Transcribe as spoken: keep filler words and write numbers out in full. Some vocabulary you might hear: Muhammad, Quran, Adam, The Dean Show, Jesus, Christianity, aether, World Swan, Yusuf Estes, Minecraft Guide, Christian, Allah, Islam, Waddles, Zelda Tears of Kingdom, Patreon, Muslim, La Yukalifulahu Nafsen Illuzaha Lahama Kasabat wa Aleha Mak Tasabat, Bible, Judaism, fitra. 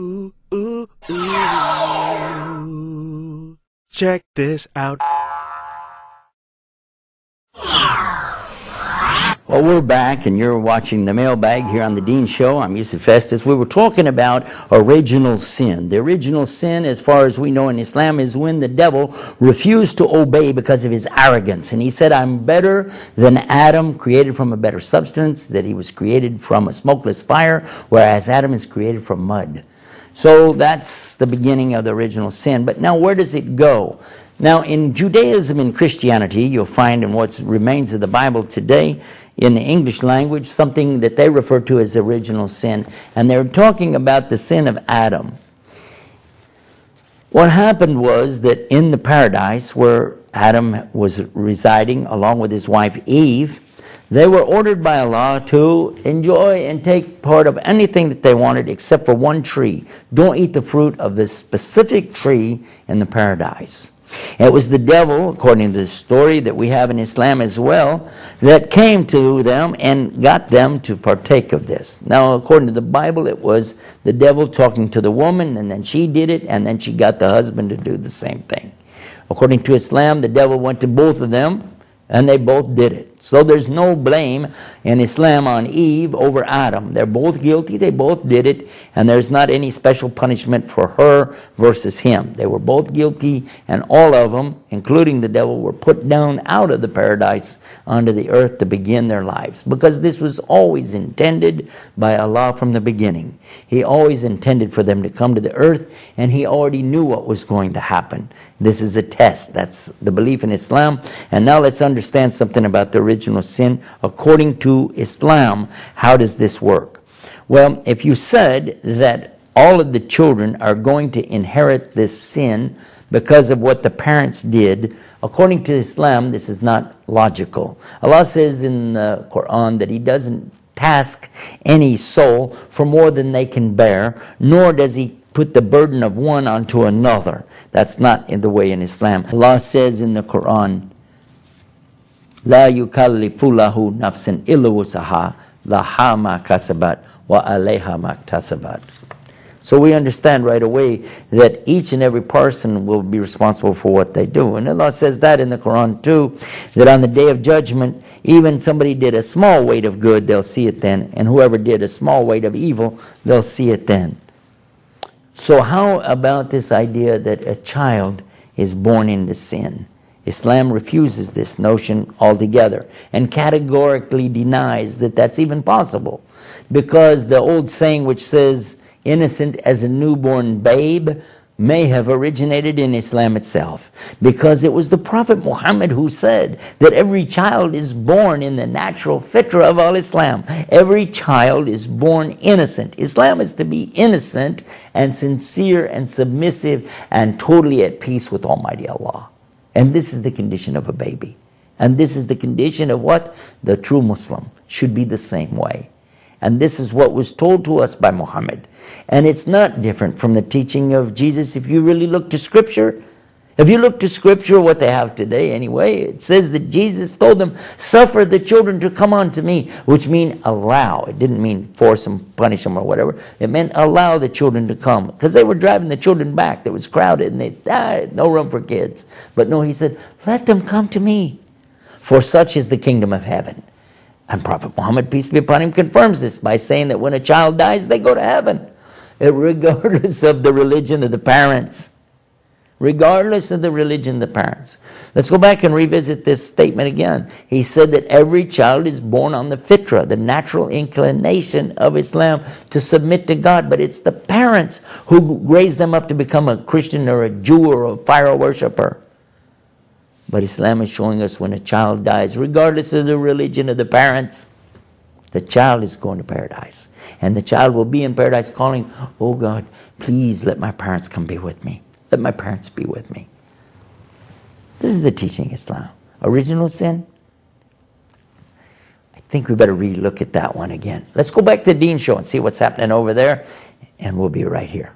ooh, ooh, ooh. Check this out. Well, we're back, and you're watching The Mailbag here on The Dean Show. I'm Yusuf Estes. We were talking about original sin. The original sin, as far as we know in Islam, is when the devil refused to obey because of his arrogance. And he said, I'm better than Adam, created from a better substance, that he was created from a smokeless fire, whereas Adam is created from mud. So that's the beginning of the original sin. But now where does it go? Now, in Judaism and Christianity, you'll find in what remains of the Bible today, in the English language, something that they refer to as original sin. And they're talking about the sin of Adam. What happened was that in the paradise where Adam was residing along with his wife Eve, they were ordered by Allah to enjoy and take part of anything that they wanted except for one tree. Don't eat the fruit of this specific tree in the paradise. It was the devil, according to the story that we have in Islam as well, that came to them and got them to partake of this. Now, according to the Bible, it was the devil talking to the woman, and then she did it, and then she got the husband to do the same thing. According to Islam, the devil went to both of them, and they both did it. So there's no blame in Islam on Eve over Adam. They're both guilty, they both did it, and there's not any special punishment for her versus him. They were both guilty, and all of them, including the devil, were put down out of the paradise onto the earth to begin their lives. Because this was always intended by Allah from the beginning. He always intended for them to come to the earth, and He already knew what was going to happen. This is a test. That's the belief in Islam. And now let's understand. Understand something about the original sin according to Islam. How does this work? Well, if you said that all of the children are going to inherit this sin because of what the parents did, according to Islam, this is not logical. Allah says in the Quran that He doesn't task any soul for more than they can bear, nor does He put the burden of one onto another. That's not in the way in Islam. Allah says in the Quran, La Yukalifulahu Nafsen Illuzaha Lahama Kasabat wa Aleha Mak Tasabat. So we understand right away that each and every person will be responsible for what they do. And Allah says that in the Quran too, that on the day of judgment, even somebody did a small weight of good, they'll see it then. And whoever did a small weight of evil, they'll see it then. So how about this idea that a child is born into sin? Islam refuses this notion altogether and categorically denies that that's even possible, because the old saying which says, innocent as a newborn babe, may have originated in Islam itself, because it was the Prophet Muhammad who said that every child is born in the natural fitra of al-Islam. Every child is born innocent. Islam is to be innocent and sincere and submissive and totally at peace with Almighty Allah. And this is the condition of a baby. And this is the condition of what? The true Muslim should be the same way. And this is what was told to us by Muhammad. And it's not different from the teaching of Jesus. If you really look to Scripture, if you look to Scripture, what they have today anyway, it says that Jesus told them, suffer the children to come unto me, which means allow. It didn't mean force them, punish them or whatever. It meant allow the children to come, because they were driving the children back. That was crowded and they died, no room for kids. But no, He said, let them come to me, for such is the kingdom of heaven. And Prophet Muhammad, peace be upon him, confirms this by saying that when a child dies, they go to heaven, regardless of the religion of the parents. Regardless of the religion of the parents. Let's go back and revisit this statement again. He said that every child is born on the fitra, the natural inclination of Islam to submit to God. But it's the parents who raise them up to become a Christian or a Jew or a fire worshiper. But Islam is showing us when a child dies, regardless of the religion of the parents, the child is going to paradise. And the child will be in paradise calling, oh God, please let my parents come be with me. Let my parents be with me. This is the teaching of Islam. Original sin? I think we better relook at that one again. Let's go back to the Dean Show and see what's happening over there, and we'll be right here.